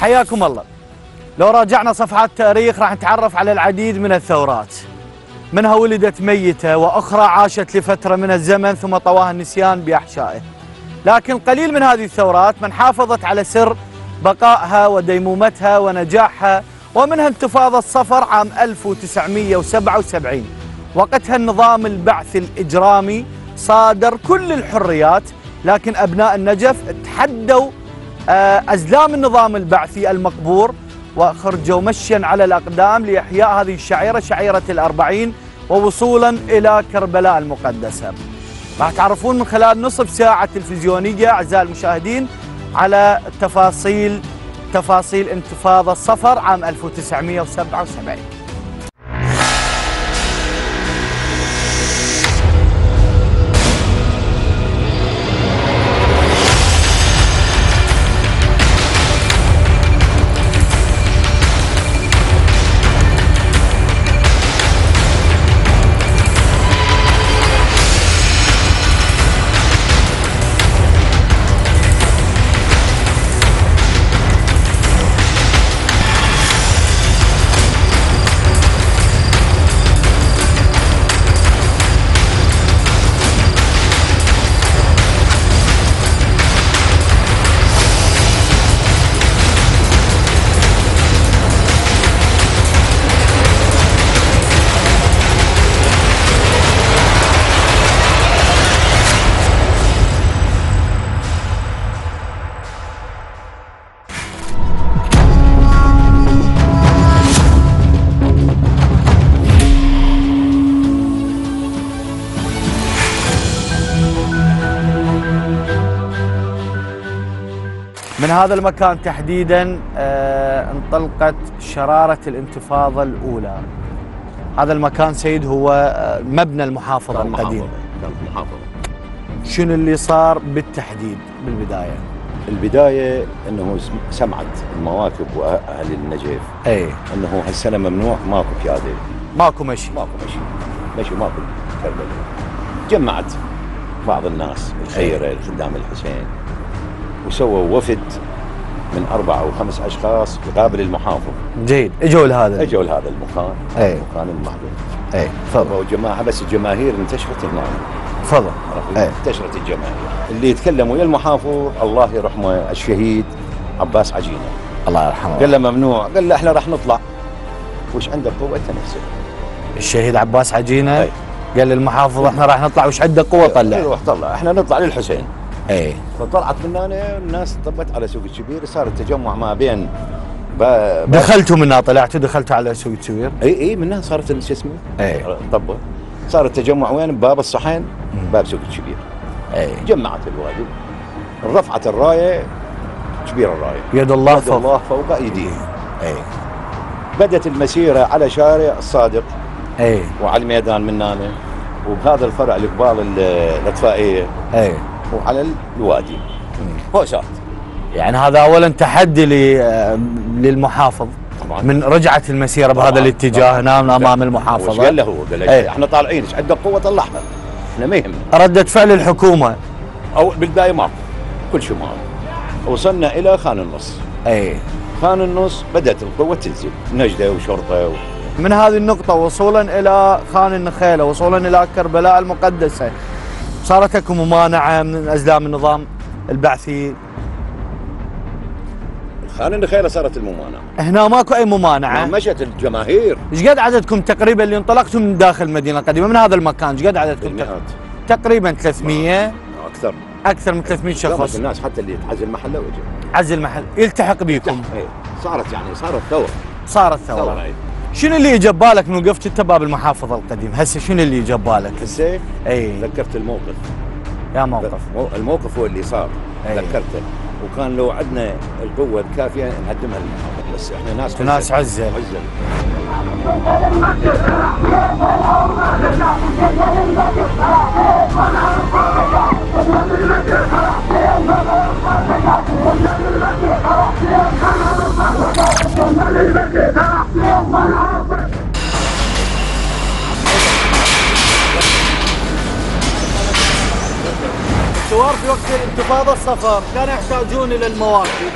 حياكم الله. لو راجعنا صفحات التاريخ راح نتعرف على العديد من الثورات، منها ولدت ميتة وأخرى عاشت لفترة من الزمن ثم طواها النسيان بأحشائه، لكن قليل من هذه الثورات من حافظت على سر بقائها وديمومتها ونجاحها، ومنها انتفاضة صفر عام 1977، وقتها النظام البعثي الإجرامي صادر كل الحريات، لكن أبناء النجف تحدوا أزلام النظام البعثي المقبور وخرجوا مشيا على الأقدام لإحياء هذه الشعيرة، شعيرة الأربعين، ووصولا إلى كربلاء المقدسة. راح تعرفون من خلال نصف ساعة تلفزيونية أعزائي المشاهدين على تفاصيل انتفاضة صفر عام 1977. من هذا المكان تحديداً انطلقت شرارة الانتفاضة الأولى. هذا المكان سيد هو مبنى المحافظة القديم. المحافظة. شنو اللي صار بالتحديد بالبداية؟ البداية أنه سمعت المواكب وأهل النجف أنه هالسنة ممنوع، ماكو قيادة، ماكو مشي، ماكو كربلاء. جمعت بعض الناس الخيرة خدام الحسين وسووا وفد من 4 أو 5 اشخاص يقابل المحافظ. جيد، اجوا لهذا المكان، المكان المحظور. اي تفضلوا جماعه، بس الجماهير انتشرت هنا. تفضل. انتشرت الجماهير اللي يتكلموا ويا المحافظ الله يرحمه الشهيد عباس عجينة الله يرحمه، قال له ممنوع، قال له احنا راح نطلع، وش عندك قوة نفسك؟ الشهيد عباس عجينة قال للمحافظ احنا راح نطلع، وش عندك قوة؟ طلع، روح طلع، احنا نطلع للحسين. اي فطلعت من هنا الناس طبت على سوق الكبير، صار التجمع ما بين دخلتوا من هنا، طلعتوا دخلتوا على سوق الكبير. اي من هنا صارت شو اسمه؟ طبه صار التجمع وين؟ باب الصحن، باب سوق الكبير. جمعت الوادي، رفعت الرايه، كبير الرايه، يد الله فوق ايديه. بدت المسيره على شارع الصادق وعلى الميدان من هنا، وبهذا الفرع القبال الاطفائيه وعلى الوادي فوشات. يعني هذا اولا تحدي للمحافظ طبعا. من رجعت المسيره طبعا بهذا الاتجاه هنا من امام المحافظه، وش قال له؟ هو قال له احنا طالعين، ايش عندك قوه؟ طلعنا، احنا ما يهمنا. رده فعل الحكومه او بالبدايه ماكو، كل شيء ماكو. وصلنا الى خان النص. خان النص بدات القوه تنزل، نجده وشرطه من هذه النقطه وصولا الى خان النخيله، وصولا الى كربلاء المقدسه. صارت اكو ممانعه من ازلام النظام البعثي؟ خان النخيله صارت الممانعه، هنا ماكو اي ممانعه، مشت الجماهير. ايش قد عددكم تقريبا اللي انطلقتم من داخل المدينه القديمه من هذا المكان؟ ايش قد عددكم؟ تقريبا 300، اكثر من 300 شخص. الناس حتى اللي عزل محله وجه عزل محل يلتحق بيكم. صارت يعني صارت ثوره. شنو اللي اجى ببالك من وقفت انت باب المحافظه القديم؟ هسه شنو اللي اجى ببالك؟ هسه ذكرت الموقف. يا موقف، الموقف هو اللي صار، ذكرته، وكان لو عندنا القوه الكافيه نهدمها المحافظه، بس احنا ناس عزه. الثوار في وقت الانتفاضة الصفر كانوا يحتاجون إلى المواكب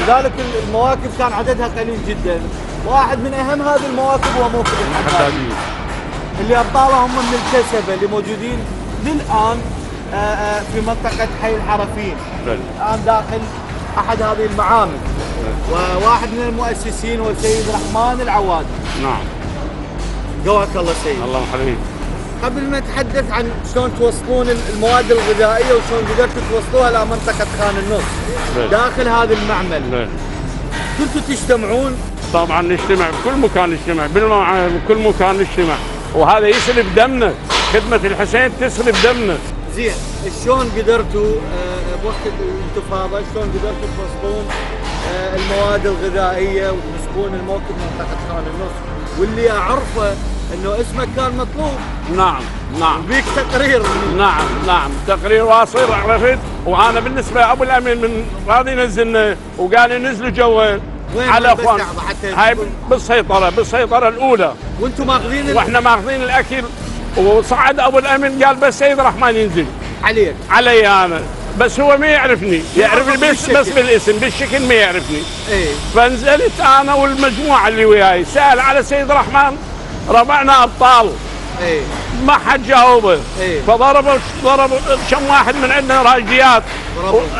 لذلك المواكب كان عددها قليل جدا. واحد من اهم هذه المواكب هو موكب الحدادية اللي ابطاله هم من الكسبه اللي موجودين للان في منطقه حي الحرفين، الان داخل احد هذه المعامل. وواحد من المؤسسين هو السيد رحمن العواد. نعم. قواك الله سيد. الله يحييك. قبل ما نتحدث عن شلون توصلون المواد الغذائيه وشلون قدرتوا توصلوها الى منطقه خان النص داخل هذا المعمل، كنتوا تجتمعون؟ طبعا نجتمع بكل مكان، نجتمع بالمعامل بكل مكان نجتمع، وهذا يسلب دمنا، خدمه الحسين تسلب دمنا. زين، شلون قدرتوا بوقت الانتفاضه شلون قدرتوا توصلون المواد الغذائيه وتسكون الموكب منطقه خان النص واللي اعرفه انه اسمك كان مطلوب؟ نعم نعم. بيك تقرير؟ نعم نعم، تقرير واصير عرفت. وانا بالنسبه ابو الامين من راضي ينزلنا وقال لي نزلوا جوا على اخوان هاي بالسيطره الاولى، وانتم ماخذين واحنا ماخذين الاكل. وصعد ابو الامين قال بس سيد رحمن ينزل عليك علي انا، بس هو ما يعرفني، يعرفني بس بالاسم، بالشكل ما يعرفني. ايه. فنزلت انا والمجموعه اللي وياي، سال على سيد رحمن، ربعنا ابطال. ايه. ما حد جاوبه. ايه. فضربوا كم واحد من عندنا راجيات.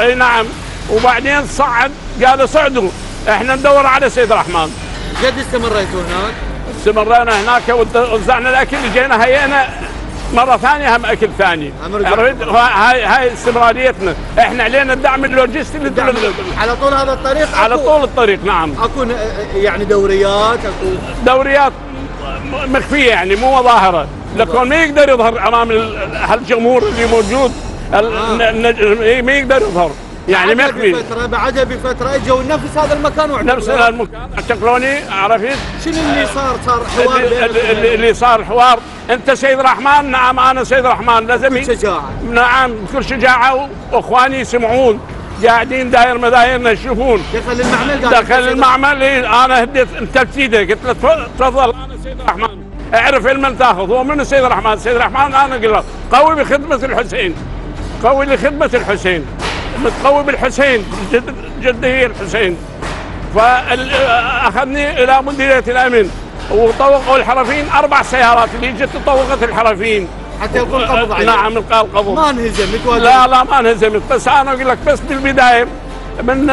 اي نعم. وبعدين صعد قالوا صعدوا احنا ندور على سيد رحمن. قد استمريتوا هناك؟ استمرينا هناك ووزعنا الاكل، جينا هيئنا مره ثانيه هم اكل ثاني. هاي استمراريتنا، احنا علينا الدعم اللوجستي على طول هذا الطريق، على طول الطريق. نعم. اكو يعني دوريات، اكو دوريات مخفيه يعني مو ظاهره، لكن ما يقدر يظهر امام هالجمهور اللي موجود. ما يقدر يظهر يعني مخفي. بعدها بفتره اجوا نفس هذا المكان واعتقلوني. نفس هذا المكان اعتقلوني. عرفت؟ شنو اللي صار؟ صار حوار اللي صار حوار. انت سيد رحمن؟ نعم انا سيد رحمن. لازم بكل شجاعه. نعم بكل شجاعه، واخواني يسمعون قاعدين داير مدايرنا يشوفون. دخل المعمل دخل المعمل. انا هديت تلفيده قلت له تفضل انا سيد رحمن، اعرف المن تاخذ. هو منو سيد رحمن؟ سيد رحمن انا قلت قوي بخدمه الحسين، قوي لخدمه الحسين، متقوي بالحسين، جدي هي الحسين. فاخذني الى مديريه الامن وطوقوا الحرفين 4 سيارات اللي جت طوقت الحرفين حتى يلقوا القبض عليه. نعم القوا القبض. ما انهزمت ولا؟ لا لا ما انهزمت، بس انا اقول لك بس بالبدايه من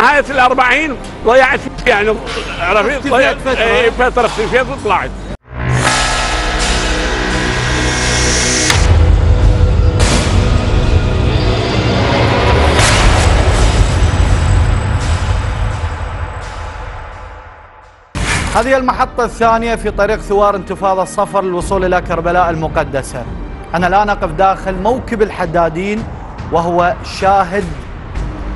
نهايه ال40 ضيعت يعني عرفت، ضيعت فتره اختفيت وطلعت. هذه المحطة الثانية في طريق ثوار انتفاضة صفر للوصول إلى كربلاء المقدسة. أنا الآن أقف داخل موكب الحدادين وهو شاهد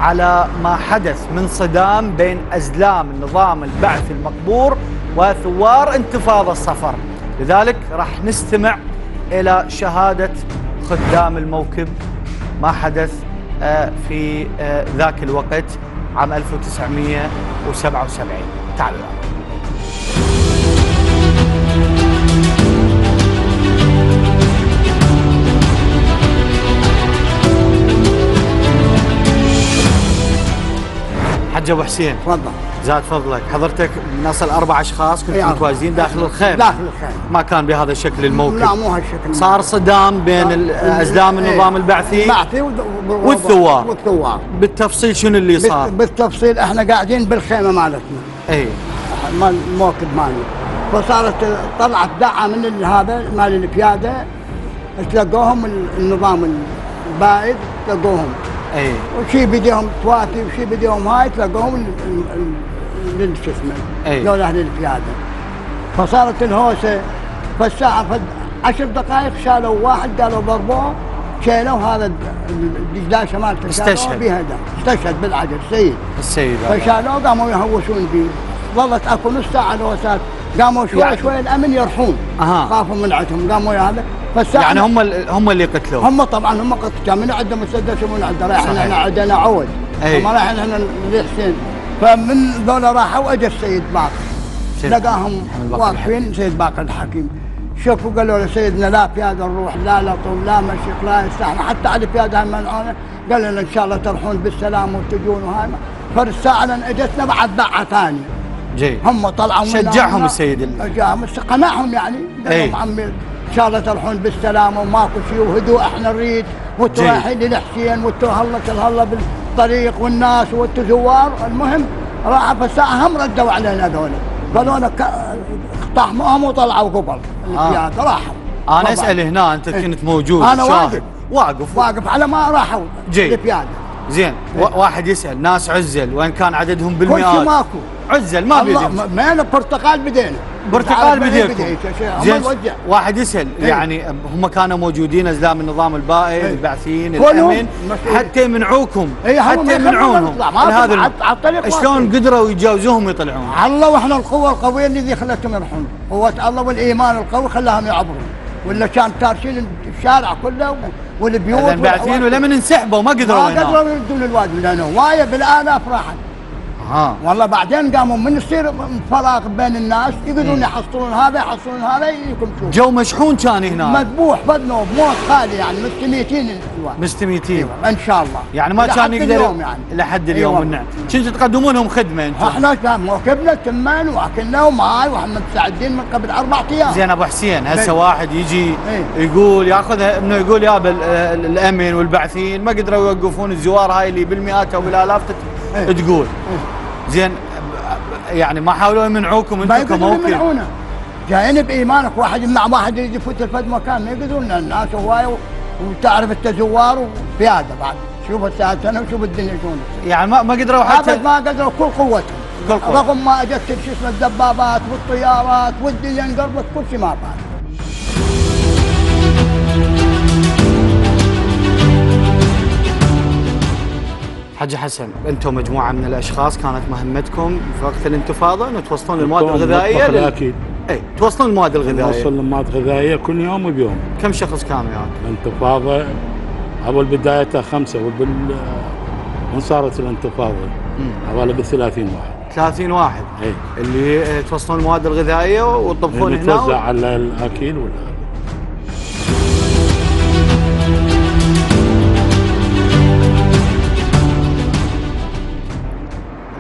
على ما حدث من صدام بين أزلام النظام البعث المقبور وثوار انتفاضة صفر، لذلك راح نستمع إلى شهادة خدام الموكب ما حدث في ذاك الوقت عام 1977. تعالوا. حج ابو حسين تفضل. زاد فضلك حضرتك من اصل 4 اشخاص كنتوا متواجدين داخل الخيم. داخل الخيم ما كان بهذا الشكل الموكب. لا مو هالشكل. صار صدام بين ازلام النظام البعثي والثوار. والثوار بالتفصيل شنو اللي صار؟ بالتفصيل احنا قاعدين بالخيمه مالتنا. اي مال الموكب مالي. فصارت طلعت دعه من هذا مال القياده، تلقوهم النظام البائد تلقوهم. اي وشي بديهم تواتي وشي بديهم هاي تلقوهم شو اسمه دول اهل القياده. فصارت الهوسه، فالساعه 10 دقائق شالوا واحد قالوا ضربوه، شالوا هذا الدجلاشه مالته استشهد بها، استشهد بالعجل السيد. السيد فشالوه قاموا يهوشون فيه، ظلت اكو نص ساعه الهوسات. قاموا شوي شوي الامن يرحون. خافوا من عندهم قاموا هذا. يعني هم اللي قتلوه. هم طبعا هم قتلوه من عندهم مسدس ومن عندنا رايح احنا عندنا عود. هم رايح احنا لحسين. فمن ذولا راحوا اجى السيد باقر لقاهم واقفين. سيد باقر الحكيم شافوا قالوا له سيدنا لا بياده نروح، لا لطول لا مشيق لا استحنا حتى على بياده منعونا. قال لنا ان شاء الله تروحون بالسلام وتجون وهذا. فالساعة لأن اجتنا بعد باعة ثاني. جيد. هم طلعوا شجعهم السيد قنعهم يعني قال عمي ان شاء الله تروحون بالسلامه وماكو شيء وهدوء احنا نريد والتراحين للحسين والتهلا تهلا بالطريق والناس والتزوار. المهم راحوا فالساعه هم ردوا علينا هذول قالوا لنا اقتحموهم وطلعوا قبل الزياده راحوا. انا اسال هنا انت كنت موجود انا شاهد واقف على ما راحوا الزياده. زين واحد يسال ناس عزل وين كان عددهم بالمئات؟ كل ماكو عزل ما بيدهم ما برتقال بدينا برتقال بديكم. زين واحد يسأل يعني هم كانوا موجودين أزلام النظام البائع البعثيين الأمن حتى منعوكم حتى منعونهم هذا شلون قدروا يجاوزوهم يطلعون؟ الله واحنا القوة القوية اللي خلتهم يروحون قوة الله والإيمان القوي خلاهم يعبرون ولا كان تارشين الشارع كله والبيوت البعثيين ولمن انسحبوا ما قدروا ما قدروا يردون الواجب لأنه هواية بالآلاف راحت. والله بعدين قاموا من يصير فراغ بين الناس يقدرون يحصلون هذا يحصلون هذا يكمشون. جو مشحون كان هنا مذبوح بدنه بموت خالي يعني مستميتين مستميتين. أيوة. ان شاء الله يعني ما كان يقدر يعني لحد اليوم. أيوة. نعم كنتوا تقدمونهم خدمه انتم؟ احنا موكبنا تمن واكلناهم معاي ومحمد سعدين من قبل 4 ايام. زين ابو حسين هسه واحد يجي يقول ياخذها انه يقول يابا الامن والبعثيين ما قدروا يوقفون الزوار هاي اللي بالمئات او بالالاف تقول. زين يعني ما حاولوا يمنعوكم انتم كموكل؟ جايين بايمانك واحد يمنع واحد يجي يفوت الفد مكان ما يقدرون الناس هوايه وتعرف التزوار وقياده بعد شوف الساعتين وشوف الدنيا شلون يعني ما قدروا حتى ما قدروا كل قوتهم رغم ما اجت شو اسمه الدبابات والطيارات والدنيا انقرضت كل شيء ما بعد. حاج حسن انتم مجموعه من الاشخاص كانت مهمتكم في وقت الانتفاضه انه توصلون المواد الغذائيه اكيد اي توصلون المواد الغذائيه توصل المواد الغذائيه كل يوم وبيوم. كم شخص كانوا يعني؟ الانتفاضه اول بدايتها 5 ومن صارت الانتفاضه حوالي ب 30 واحد. 30 واحد اي اللي توصلون المواد الغذائيه وتطبخون هنا توزع على الاكل ولا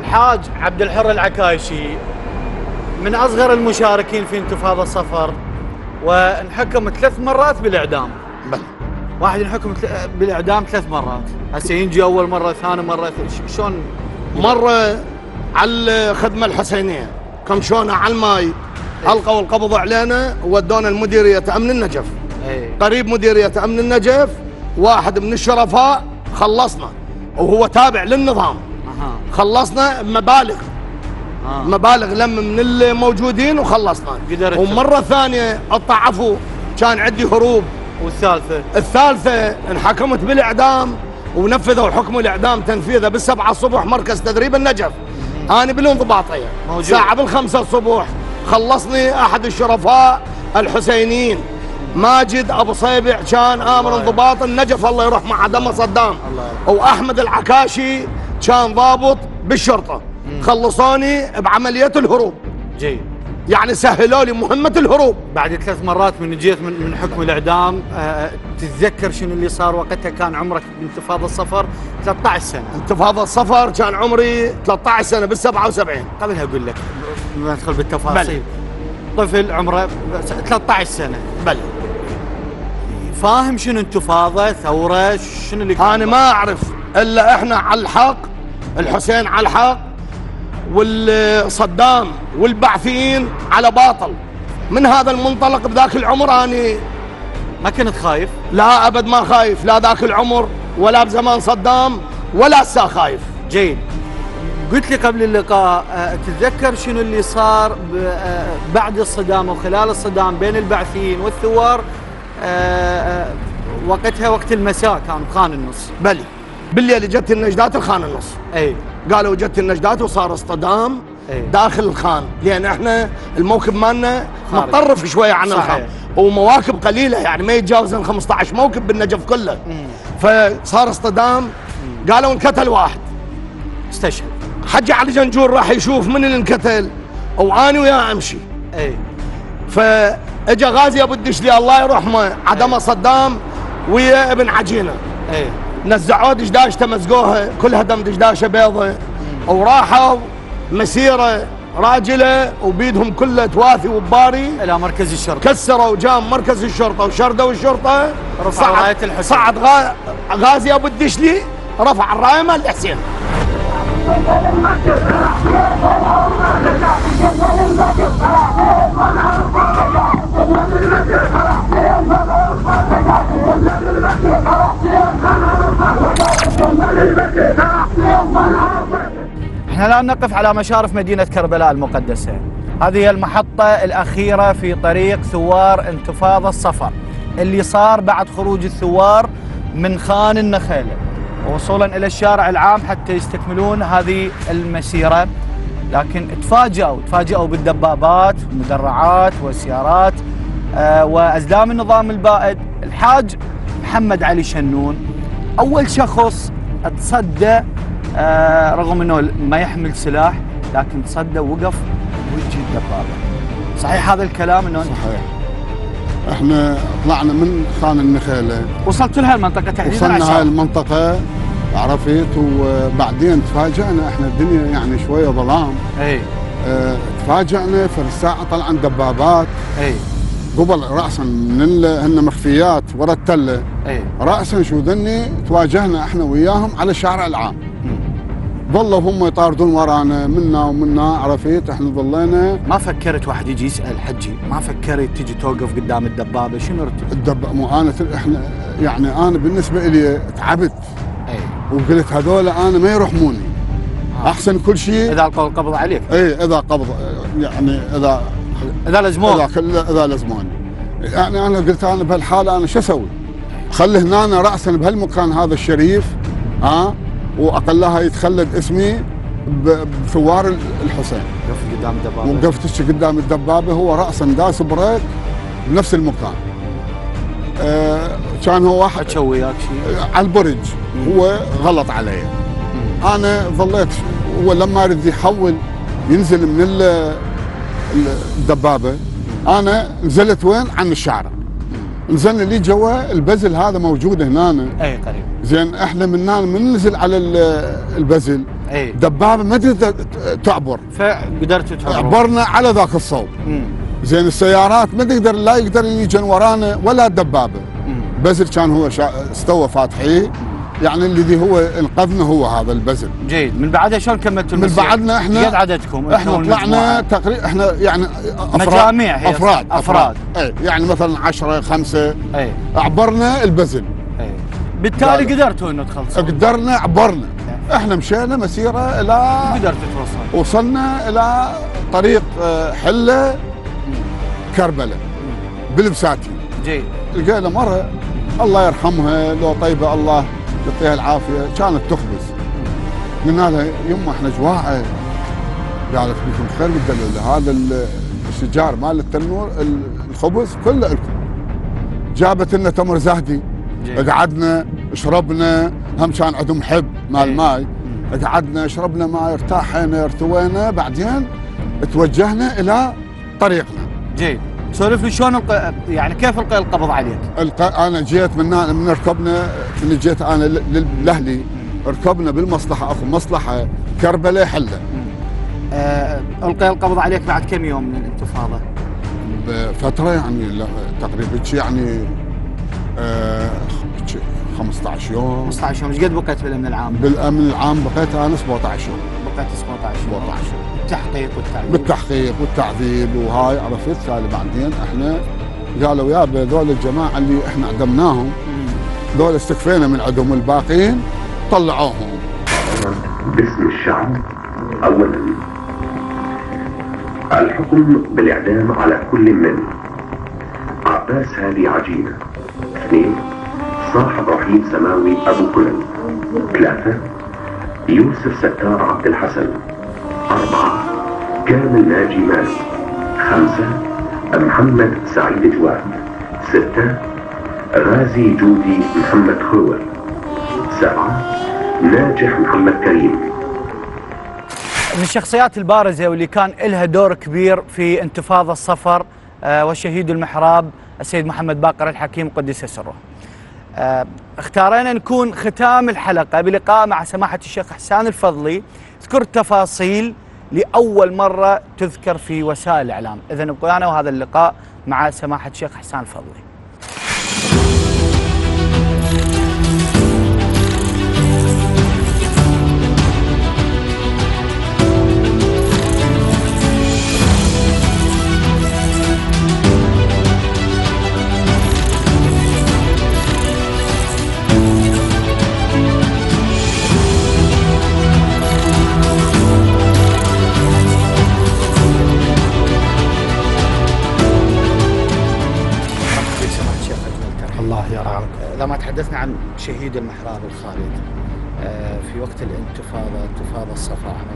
الحاج عبد الحر العكايشي من اصغر المشاركين في انتفاضه صفر وانحكم 3 مرات بالاعدام. بلى واحد انحكم بالاعدام 3 مرات. هسه ينجي اول مره ثاني مره شلون؟ مره على الخدمه الحسينيه كمشونا على الماي القوا القبض علينا ودونا المديريه امن النجف. قريب مديريه امن النجف واحد من الشرفاء خلصنا وهو تابع للنظام. خلصنا مبالغ مبالغ لم من الموجودين وخلصنا. ومره ثانيه اتطعفوا كان عندي هروب. والثالثه انحكمت بالاعدام ونفذوا حكم الاعدام تنفيذه بال7 الصبح مركز تدريب النجف. انا بالانضباطيه الساعه بال5 الصبح خلصني احد الشرفاء الحسينيين ماجد أبو صيبع كان امر انضباط النجف الله يروح مع دم صدام واحمد العكاشي كان ضابط بالشرطه. خلصوني بعمليه الهروب. جيد يعني سهلوا لي مهمه الهروب بعد 3 مرات من جيت من حكم الاعدام. تتذكر شنو اللي صار وقتها؟ كان عمرك بانتفاضه الصفر 13 سنه. انتفاضه الصفر كان عمري 13 سنه بال77. قبلها اقول لك ما ادخل بالتفاصيل. طفل عمره 13 سنه. بلى فاهم شنو انتفاضه ثوره شنو اللي انا ما اعرف الا احنا على الحق الحسين على الحق والصدام والبعثيين على باطل. من هذا المنطلق بذاك العمر اني ما كنت خايف لا ابد ما خايف لا ذاك العمر ولا بزمان صدام ولا هسه خايف. جيد قلت لي قبل اللقاء تتذكر شنو اللي صار بعد الصدام وخلال الصدام بين البعثيين والثوار؟ وقتها وقت المساء كان بخان النص. بلي بالليل جت النجدات الخان النص. اي قالوا جت النجدات وصار اصطدام داخل الخان لان احنا الموكب مالنا متطرف شويه عن الخان ومواكب قليله يعني ما يتجاوزن 15 موكب بالنجف كله. فصار اصطدام قالوا انقتل واحد استشهد. حجي علي جنجور راح يشوف من اللي انقتل واني وياه امشي. اي فاجا غازي ابو الدشلي الله يرحمه عدمه صدام ويا ابن عجينه. اي نزعوه دشداشته مزقوها كلها دم دشداشه بيضه وراحوا مسيرة راجلة وبيدهم كله تواثي وباري إلى مركز الشرطة، كسروا جام مركز الشرطة وشردوا الشرطة، رفعوا راية الحسين. صعد غازي أبو الدشلي رفع الراية مال الحسين. احنا الآن نقف على مشارف مدينة كربلاء المقدسة. هذه هي المحطة الأخيرة في طريق ثوار انتفاضة صفر اللي صار بعد خروج الثوار من خان النخيلة ووصولا إلى الشارع العام حتى يستكملون هذه المسيرة، لكن تفاجأوا بالدبابات والمدرعات والسيارات وأزلام النظام البائد. الحاج محمد علي شنون أول شخص تصدى، رغم أنه ما يحمل سلاح لكن تصدى ووقف وجه الدبابة. صحيح هذا الكلام؟ أنه صحيح. احنا طلعنا من خان النخيلة، وصلت لها المنطقة تحديدا، وصلنا هاي المنطقة عرفت، وبعدين تفاجأنا احنا الدنيا يعني شوية ظلام. اي تفاجأنا في الساعة طلعن دبابات. اي قبل رأسا من هن مخفيات ورا التلة. اي رأسا شو ذني تواجهنا احنا وياهم على الشارع العام. ظلوا هم يطاردون ورانا منا عرفت. احنا ظلينا. ما فكرت واحد يجي يسال حجي، ما فكرت تجي توقف قدام الدبابه؟ شنو رتب الدبابه؟ مو انا احنا يعني انا بالنسبه لي تعبت. اي وقلت هذول انا ما يرحموني. احسن كل شيء اذا قبض عليك. اي اذا قبض يعني اذا لزموني اذا لزموني. يعني انا قلت انا بهالحاله انا شو اسوي؟ خلي هنا أنا راسا بهالمكان هذا الشريف ها، واقلها يتخلد اسمي بثوار الحسين. وقفت قدام الدبابه، وقفتش قدام الدبابه، هو راسا داس بريك بنفس المكان. كان هو واحد شو وياك شيء على البرج. هو غلط علي. انا ظليت، هو لما يريد يحول ينزل من الدبابه، انا نزلت وين؟ عن الشارع. نزلنا لي جوا البزل هذا موجود هنا. اي قريب. زين احنا من هنا من ننزل على البزل. اي دبابه ما تقدر تعبر، فقدرت تعبر. عبرنا على ذاك الصوب. زين السيارات ما تقدر، لا يقدر يجي ورانا ولا الدبابه. البزل كان هو استوى فاتحيه، يعني الذي هو انقذنا هو هذا البزل. جيد. من بعدها شلون كملتوا المسيره؟ من بعدنا احنا قد عددكم؟ احنا طلعنا تقريبا احنا يعني مجاميع، هي افراد. اي يعني مثلا 10 5 عبرنا البزل. اي بالتالي قدرتوا انه تخلصوا؟ قدرنا، عبرنا. احنا مشينا مسيره الى قدرت توصل، وصلنا الى طريق حله كربلاء بالبساتين. جيد. لقينا مره الله يرحمها لو طيبه الله يعطيها العافيه، كانت تخبز. قلنا لها يما احنا جواعه. قالت بكم خير بالدلول، هذا الشجار مال التنور الخبز كله لكم. جابت لنا تمر زهدي. قعدنا شربنا، هم كان عندهم حب مال ماي. قعدنا شربنا ماي، ارتاحنا ارتوينا، بعدين توجهنا الى طريقنا. جيد. سولف لي شلون يعني كيف القى القبض عليك؟ انا جيت من ركبنا، من جيت انا لاهلي، ركبنا بالمصلحه، اخو مصلحه كربلاء حله. القى القبض عليك بعد كم يوم من الانتفاضه؟ بفتره يعني تقريبا يعني 15 يوم. 15 يوم. ايش قد بقيت بالامن العام؟ بالامن العام بقيت انا 17 يوم. بقيت 17 يوم. التحقيق والتعذيب. بالتحقيق والتعذيب وهاي عرفت. قال بعدين احنا قالوا يابا ذول الجماعه اللي احنا عدمناهم ذول استكفينا من عندهم، الباقيين طلعوهم. باسم الشعب اولا الحكم بالاعدام على كل من: عباس علي عجينة، 2 صاحب رحيل سماوي ابو كلن، 3 يوسف ستار عبد الحسن، 4 كامل ناجي مالك، 5 محمد سعيد جواد، 6 غازي جودي محمد خلول، 7 ناجح محمد كريم. من الشخصيات البارزة واللي كان لها دور كبير في انتفاضة صفر وشهيد المحراب السيد محمد باقر الحكيم قدس سره. اختارينا نكون ختام الحلقة بلقاء مع سماحة الشيخ حسان الفضلي تذكر تفاصيل لأول مرة تذكر في وسائل الإعلام. إذن ابقوا معنا وهذا اللقاء مع سماحة الشيخ حسان الفضلي. لما تحدثنا عن شهيد المحراب الخالد في وقت الانتفاضة، انتفاضة صفر عام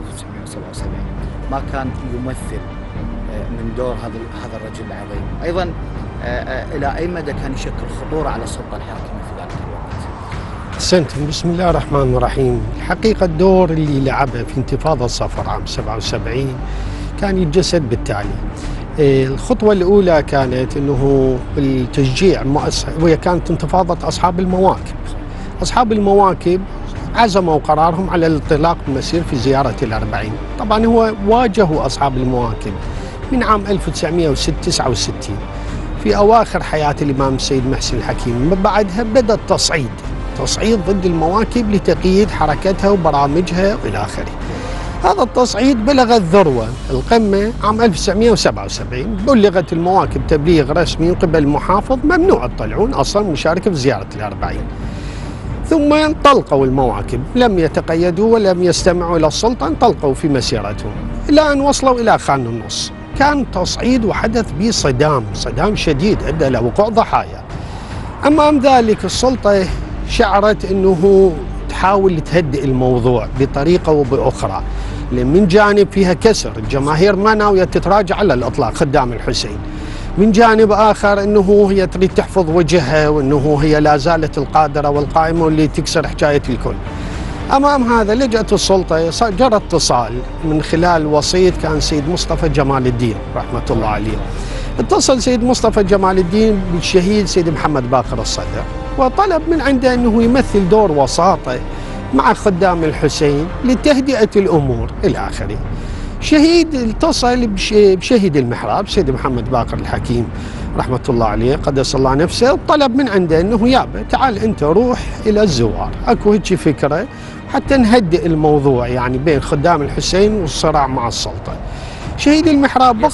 1977، ما كان يمثل من دور هذا الرجل العظيم؟ أيضا إلى أي مدى كان يشكل خطورة على السلطة الحاكمة في ذلك الوقت؟ أحسنتم. بسم الله الرحمن الرحيم. الحقيقة الدور اللي لعبه في انتفاضة صفر عام 77 كان يتجسد بالتالي. الخطوة الأولى كانت أنه التشجيع المؤسسة، وهي كانت انتفاضة أصحاب المواكب. أصحاب المواكب عزموا قرارهم على الانطلاق بالمسير في زيارة الأربعين. طبعا هو واجهوا أصحاب المواكب من عام 1969 في أواخر حياة الإمام السيد محسن الحكيم. بعدها بدأ التصعيد ضد المواكب لتقييد حركتها وبرامجها وإلى آخره. هذا التصعيد بلغ الذروة القمة عام 1977. بلغت المواكب تبليغ رسمي قبل المحافظ ممنوع تطلعون أصلا مشاركة في زيارة الأربعين. ثم انطلقوا المواكب، لم يتقيدوا ولم يستمعوا إلى السلطة، انطلقوا في مسيرتهم إلى أن وصلوا إلى خان النص. كان تصعيد وحدث به صدام شديد أدى إلى وقوع ضحايا. أمام ذلك السلطة شعرت أنه تحاول تهدئ الموضوع بطريقة وبأخرى. من جانب فيها كسر، الجماهير ما ناوية تتراجع على الإطلاق خدام الحسين. من جانب آخر أنه هي تريد تحفظ وجهها وأنه هي لا زالت القادرة والقائمة واللي تكسر حكاية الكل. أمام هذا لجأت السلطة، جرى اتصال من خلال وسيط كان سيد مصطفى جمال الدين رحمة الله عليه. اتصل سيد مصطفى جمال الدين بالشهيد سيد محمد باقر الصدر وطلب من عنده أنه يمثل دور وساطة مع خدام الحسين لتهدئة الأمور إلى آخره. شهيد اتصل بشهيد المحراب سيد محمد باقر الحكيم رحمة الله عليه قدس الله نفسه، وطلب من عنده أنه يابا تعال أنت روح إلى الزوار، أكو هيك فكرة حتى نهدئ الموضوع يعني بين خدام الحسين والصراع مع السلطة. شهيد المحراب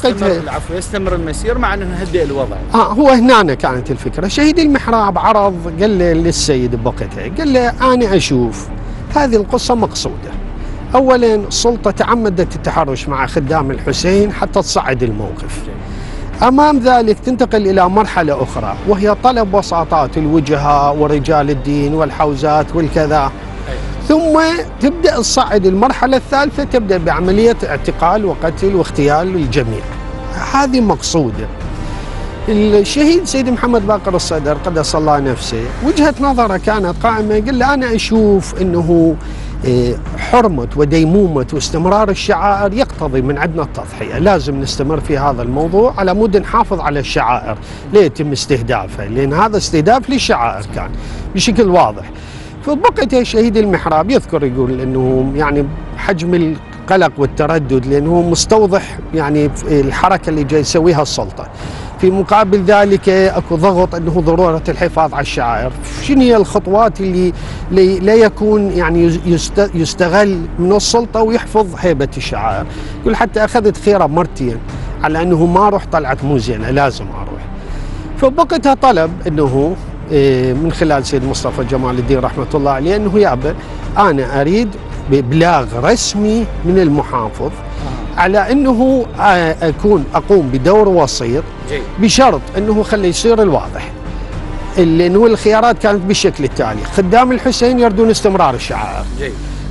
يستمر المسير مع انه هدئ الوضع. هو هنا كانت الفكره. شهيد المحراب عرض قال للسيد بوقتها، قال له انا اشوف هذه القصه مقصوده. اولا السلطه تعمدت التحرش مع خدام الحسين حتى تصعد الموقف. امام ذلك تنتقل الى مرحله اخرى وهي طلب وساطات الوجهاء ورجال الدين والحوزات والكذا. ثم تبدأ الصعد المرحلة الثالثة، تبدأ بعملية اعتقال وقتل واغتيال الجميع. هذه مقصودة. الشهيد سيد محمد باقر الصدر قدس الله نفسه وجهة نظره كانت قائمة، قال له أنا أشوف أنه حرمة وديمومة واستمرار الشعائر يقتضي من عندنا التضحية، لازم نستمر في هذا الموضوع على مود نحافظ على الشعائر لا يتم استهدافها، لأن هذا استهداف للشعائر كان بشكل واضح. فبقيت شهيد المحراب يذكر يقول انه يعني حجم القلق والتردد لانه مستوضح يعني الحركه اللي جاي يسويها السلطه. في مقابل ذلك اكو ضغط انه ضروره الحفاظ على الشعائر. شنو هي الخطوات اللي لا يكون يعني يستغل من السلطه ويحفظ هيبه الشعائر؟ يقول حتى اخذت خيره مرتين على انه ما اروح طلعت مو زينه، لازم اروح. فبقتها طلب انه من خلال سيد مصطفى جمال الدين رحمة الله عليه أنه يابا أنا أريد بإبلاغ رسمي من المحافظ على أنه أقوم بدور وسيط بشرط أنه خلي يصير الواضح. لأنه الخيارات كانت بالشكل التالي: خدام الحسين يردون استمرار الشعائر،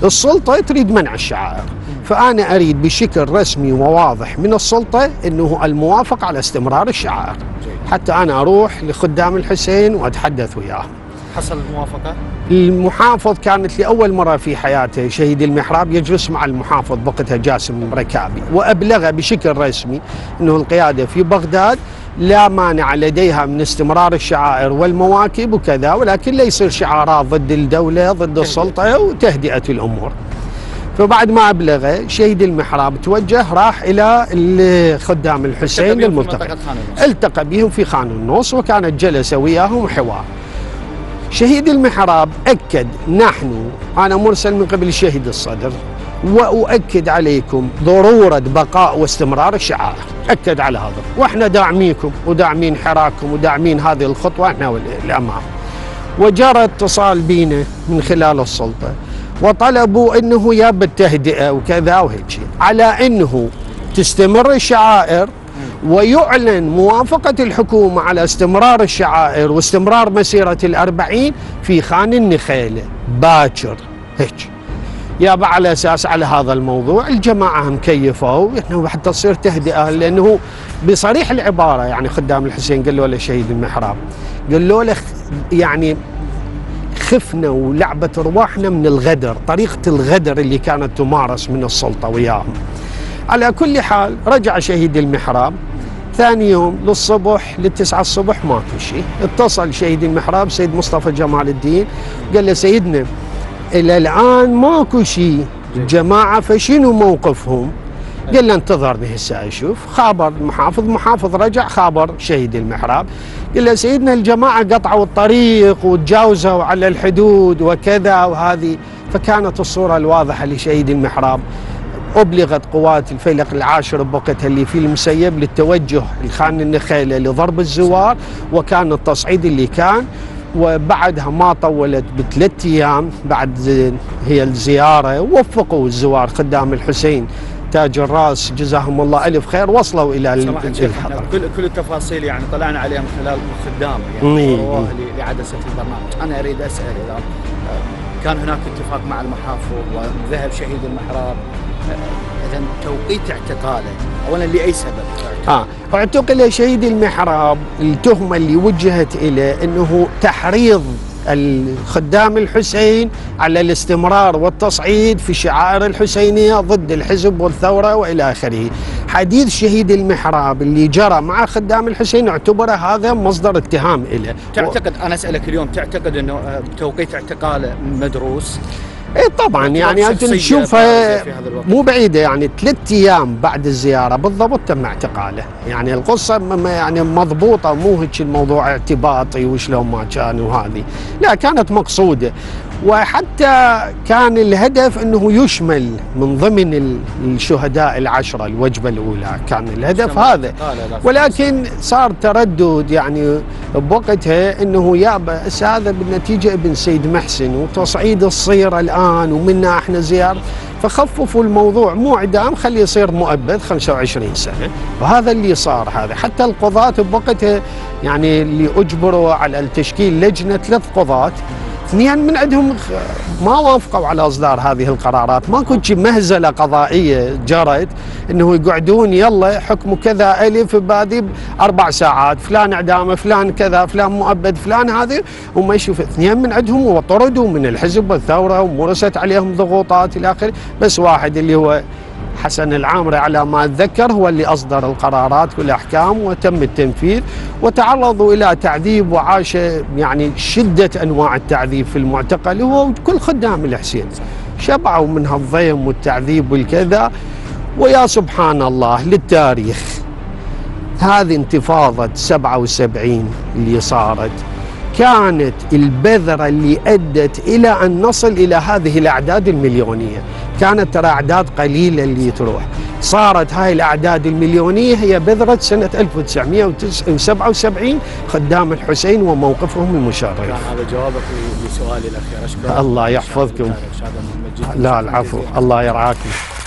السلطة تريد منع الشعائر، فأنا أريد بشكل رسمي وواضح من السلطة أنه الموافق على استمرار الشعائر حتى أنا أروح لخدام الحسين وأتحدث وياهم. حصل الموافقة؟ المحافظ كانت لأول مرة في حياته شهيد المحراب يجلس مع المحافظ بقتها جاسم ركابي، وأبلغه بشكل رسمي أنه القيادة في بغداد لا مانع لديها من استمرار الشعائر والمواكب وكذا، ولكن لا يصير شعارات ضد الدولة ضد السلطة وتهدئة الأمور. فبعد ما أبلغ شهيد المحراب توجه راح إلى خدام الحسين الملتقى، التقى بهم في خان النص وكانت جلسة وياهم حوار. شهيد المحراب أكد نحن، أنا مرسل من قبل الشهيد الصدر وأؤكد عليكم ضرورة بقاء واستمرار الشعائر، أكد على هذا، وإحنا داعميكم وداعمين حراككم وداعمين هذه الخطوة إحنا والأمام. وجرى اتصال بينا من خلال السلطة وطلبوا أنه ياب التهدئة وكذا وهيك، على أنه تستمر الشعائر ويعلن موافقة الحكومة على استمرار الشعائر واستمرار مسيرة ال40 في خان النخيلة باكر هيك. يابا على أساس على هذا الموضوع الجماعة مكيفوا إنه حتى تصير تهدئة، لأنه بصريح العبارة يعني خدام الحسين قالوا له شهيد المحراب قالوا له يعني خفنا ولعبة أرواحنا من الغدر، طريقة الغدر اللي كانت تمارس من السلطة وياهم. على كل حال رجع شهيد المحراب ثاني يوم للصبح للتسعة الصبح ماكو شيء. اتصل شهيد المحراب سيد مصطفى جمال الدين قال له سيدنا إلى الآن ماكو شيء الجماعة فشنو موقفهم؟ قال له انتظرني هسه أشوف. خابر المحافظ، محافظ رجع خابر شهيد المحراب قال له سيدنا الجماعة قطعوا الطريق وتجاوزوا على الحدود وكذا وهذه. فكانت الصورة الواضحة لشهيد المحراب، أبلغت قوات الفيلق العاشر بوقتها اللي في المسيب للتوجه لخان النخيلة لضرب الزوار، وكان التصعيد اللي كان. وبعدها ما طولت بثلاث أيام بعد هي الزيارة ووفقوا الزوار خدام الحسين تاج الراس جزاهم الله ألف خير، وصلوا إلى الحضر. كل التفاصيل يعني طلعنا عليها من خلال خدام يعني لعدسة البرنامج. أنا أريد أسأل إذا كان هناك اتفاق مع المحافظ وذهب شهيد المحراب، إذا توقيت اعتقاله أولا لأي سبب؟ اعتقل شهيد المحراب التهمة اللي وجهت إليه أنه تحريض الخدام الحسين على الاستمرار والتصعيد في الشعائر الحسينية ضد الحزب والثورة وإلى آخره. حديث شهيد المحراب اللي جرى مع خدام الحسين اعتبر هذا مصدر اتهام إله. تعتقد أنا أسألك اليوم، تعتقد أنه توقيت اعتقاله مدروس؟ اي طبعا يعني انت تشوفها مو بعيده، يعني ثلاث ايام بعد الزياره بالضبط تم اعتقاله، يعني القصه يعني مضبوطه، مو هيك الموضوع اعتباطي وشلون ما كان وهذه، لا كانت مقصوده. وحتى كان الهدف انه يشمل من ضمن الشهداء العشره الوجبه الاولى، كان الهدف هذا، ولكن صار تردد يعني بوقتها انه يا بأس هذا بالنتيجه ابن سيد محسن وتصعيد الصيره الان ومنا احنا زياره، فخففوا الموضوع مو اعدام خليه يصير مؤبد 25 سنه، وهذا اللي صار. هذا حتى القضاة بوقتها يعني اللي اجبروا على تشكيل لجنه، ثلاث قضاة اثنين من عندهم ما وافقوا على اصدار هذه القرارات، ما كنت مهزله قضائيه جرت انه يقعدون يلا حكمه كذا الف بادي 4 ساعات، فلان اعدامه، فلان كذا، فلان مؤبد، فلان هذه، وما يشوف اثنين من عندهم وطردوا من الحزب والثوره ومورست عليهم ضغوطات الى اخره، بس واحد اللي هو حسن العامري على ما أتذكر هو اللي أصدر القرارات والأحكام وتم التنفيذ، وتعرضوا إلى تعذيب وعاش يعني شدة أنواع التعذيب في المعتقل هو وكل خدام الحسين، شبعوا من هالضيم والتعذيب والكذا. ويا سبحان الله للتاريخ، هذه انتفاضة 77 اللي صارت كانت البذرة اللي أدت إلى أن نصل إلى هذه الأعداد المليونية. كانت ترى أعداد قليلة اللي تروح، صارت هاي الأعداد المليونية هي بذرة سنة 1977 خدام الحسين وموقفهم المشرف. كان هذا جوابك لسؤالي الأخير، أشكرك. الله يحفظكم. لا العفو، الله يرعاكم.